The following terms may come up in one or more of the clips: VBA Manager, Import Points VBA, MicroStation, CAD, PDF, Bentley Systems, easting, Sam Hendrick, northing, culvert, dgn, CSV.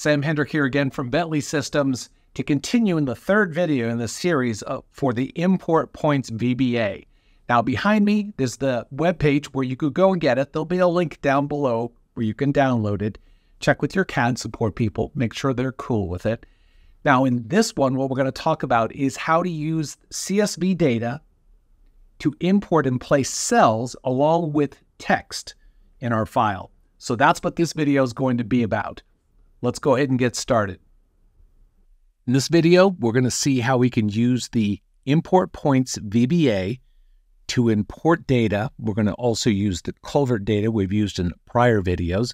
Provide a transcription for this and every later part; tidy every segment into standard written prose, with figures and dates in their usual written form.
Sam Hendrick here again from Bentley Systems to continue in the third video in this series for the Import Points VBA. Now behind me is the webpage where you could go and get it. There'll be a link down below where you can download it. Check with your CAD support people. Make sure they're cool with it. Now in this one, what we're going to talk about is how to use CSV data to import and place cells along with text in our file. So that's what this video is going to be about. Let's go ahead and get started. In this video, we're going to see how we can use the Import Points VBA to import data. We're going to also use the culvert data we've used in prior videos.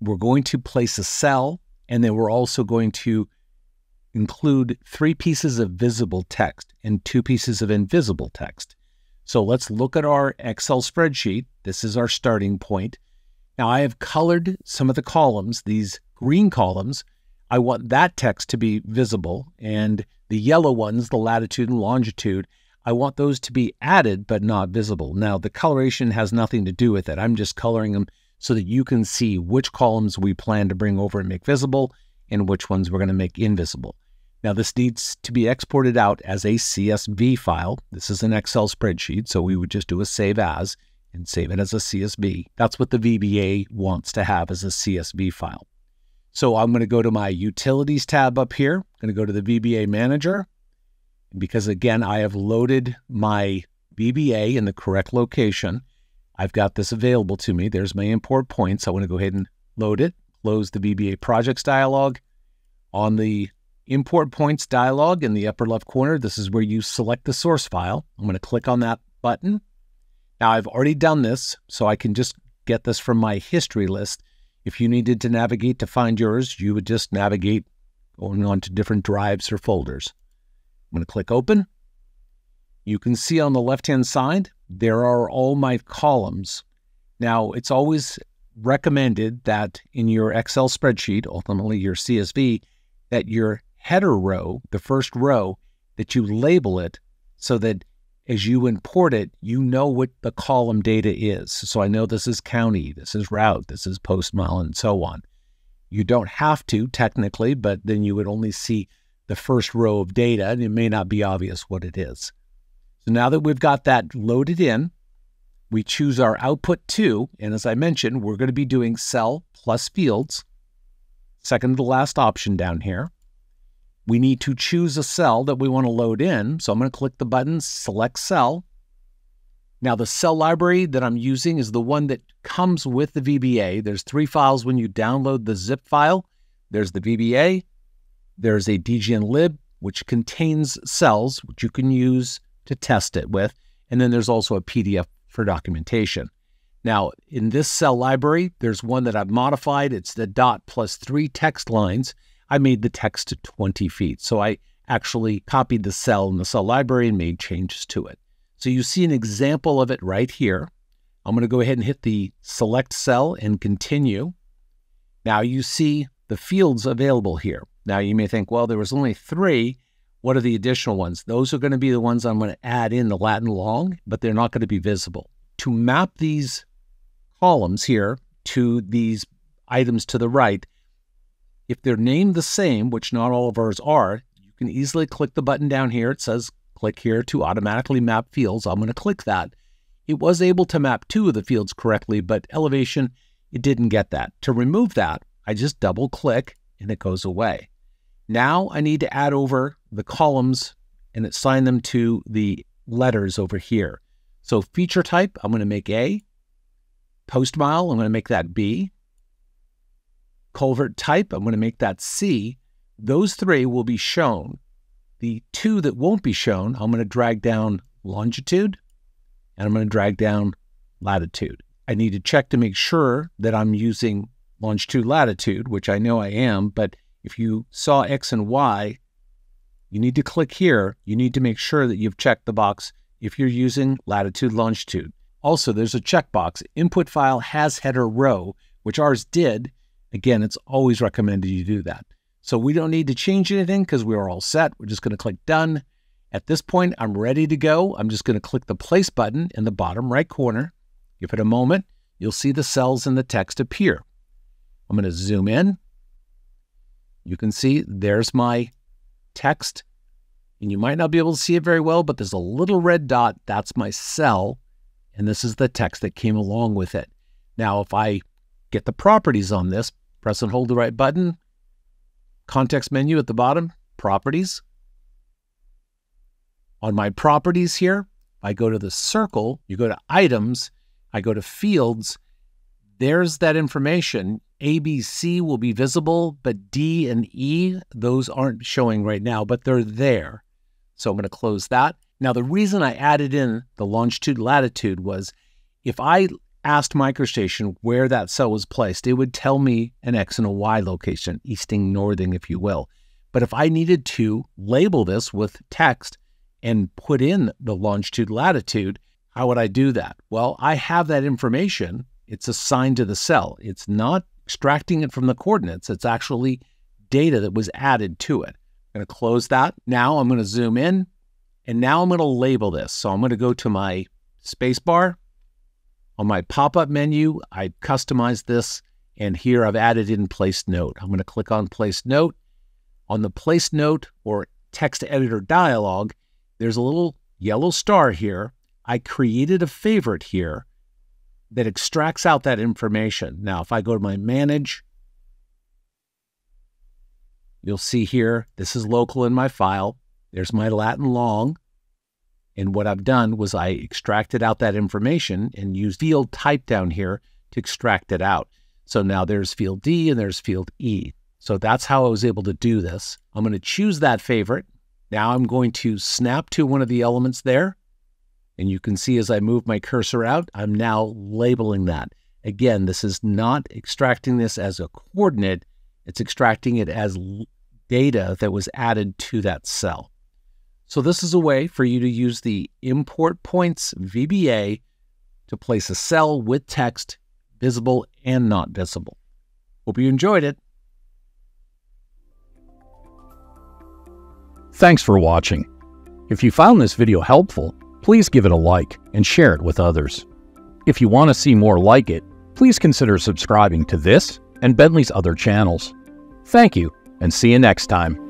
We're going to place a cell, and then we're also going to include 3 pieces of visible text and 2 pieces of invisible text. So let's look at our Excel spreadsheet. This is our starting point. Now I have colored some of the columns, these green columns. I want that text to be visible, and the yellow ones, the latitude and longitude, I want those to be added but not visible. Now the coloration has nothing to do with it. I'm just coloring them so that you can see which columns we plan to bring over and make visible and which ones we're going to make invisible. Now this needs to be exported out as a CSV file. This is an Excel spreadsheet, so we would just do a save as and save it as a CSV. That's what the VBA wants to have as a CSV file. So I'm going to go to my Utilities tab up here. I'm going to go to the VBA Manager. Because again, I have loaded my VBA in the correct location, I've got this available to me. There's my import points. I want to go ahead and load it. Close the VBA Projects dialog. On the Import Points dialog in the upper left corner, this is where you select the source file. I'm going to click on that button. Now I've already done this, so I can just get this from my history list. If you needed to navigate to find yours, you would just navigate going on to different drives or folders. I'm going to click open. You can see on the left-hand side, there are all my columns. Now, it's always recommended that in your Excel spreadsheet, ultimately your CSV, that your header row, the first row, that you label it so that as you import it, you know what the column data is. So I know this is county, this is route, this is post mile, and so on. You don't have to technically, but then you would only see the first row of data, and it may not be obvious what it is. So now that we've got that loaded in, we choose our output 2, and as I mentioned, we're going to be doing cell plus fields, second to the last option down here. We need to choose a cell that we want to load in. So I'm going to click the button, select cell. Now the cell library that I'm using is the one that comes with the VBA. There's 3 files when you download the zip file. There's the VBA. There's a dgn lib, which contains cells, which you can use to test it with. And then there's also a PDF for documentation. Now in this cell library, there's one that I've modified. It's the .+3 text lines. I made the text to 20 feet. So I actually copied the cell in the cell library and made changes to it. So you see an example of it right here. I'm going to go ahead and hit the select cell and continue. Now you see the fields available here. Now you may think, well, there was only 3. What are the additional ones? Those are going to be the ones I'm going to add in the lat and long, but they're not going to be visible. To map these columns here to these items to the right, if they're named the same, which not all of ours are, you can easily click the button down here. It says click here to automatically map fields. I'm going to click that. It was able to map 2 of the fields correctly, but elevation, it didn't get that. To remove that, I just double click and it goes away. Now I need to add over the columns and assign them to the letters over here. So feature type, I'm going to make A. Post mile, I'm going to make that B. Culvert type, I'm going to make that C. Those 3 will be shown. The 2 that won't be shown, I'm going to drag down longitude and I'm going to drag down latitude. I need to check to make sure that I'm using longitude, latitude, which I know I am, but if you saw X and Y, you need to click here. You need to make sure that you've checked the box if you're using latitude, longitude. Also, there's a checkbox. Input file has header row, which ours did. Again, it's always recommended you do that. So we don't need to change anything because we are all set. We're just going to click done. At this point, I'm ready to go. I'm just going to click the place button in the bottom right corner. Give it a moment. You'll see the cells and the text appear. I'm going to zoom in. you can see there's my text, and you might not be able to see it very well, but there's a little red dot. That's my cell, and this is the text that came along with it. Now, if I get the properties on this, press and hold the right button, context menu at the bottom, properties. On my properties here, I go to the circle, you go to items, I go to fields, there's that information. A, B, C will be visible, but D and E, those aren't showing right now, but they're there. So I'm going to close that. Now, the reason I added in the longitude, latitude was if I asked MicroStation where that cell was placed, it would tell me an X and a Y location, easting, northing, if you will. But if I needed to label this with text and put in the longitude, latitude, how would I do that? Well, I have that information. It's assigned to the cell. It's not extracting it from the coordinates. It's actually data that was added to it. I'm going to close that. Now I'm going to zoom in, and now I'm going to label this. So I'm going to go to my space bar. On my pop-up menu, I customized this, and here I've added in place note. I'm going to click on place note. On the place note or text editor dialog, there's a little yellow star here. I created a favorite here that extracts out that information. Now, if I go to my manage, you'll see here, this is local in my file. There's my Latin long. And what I've done was I extracted out that information and used field type down here to extract it out. So now there's field D and there's field E. So that's how I was able to do this. I'm going to choose that favorite. Now I'm going to snap to one of the elements there. And you can see as I move my cursor out, I'm now labeling that. Again, this is not extracting this as a coordinate. It's extracting it as data that was added to that cell. So this is a way for you to use the Import Points VBA to place a cell with text, visible and not visible. Hope you enjoyed it. Thanks for watching. If you found this video helpful, please give it a like and share it with others. If you want to see more like it, please consider subscribing to this and Bentley's other channels. Thank you, and see you next time.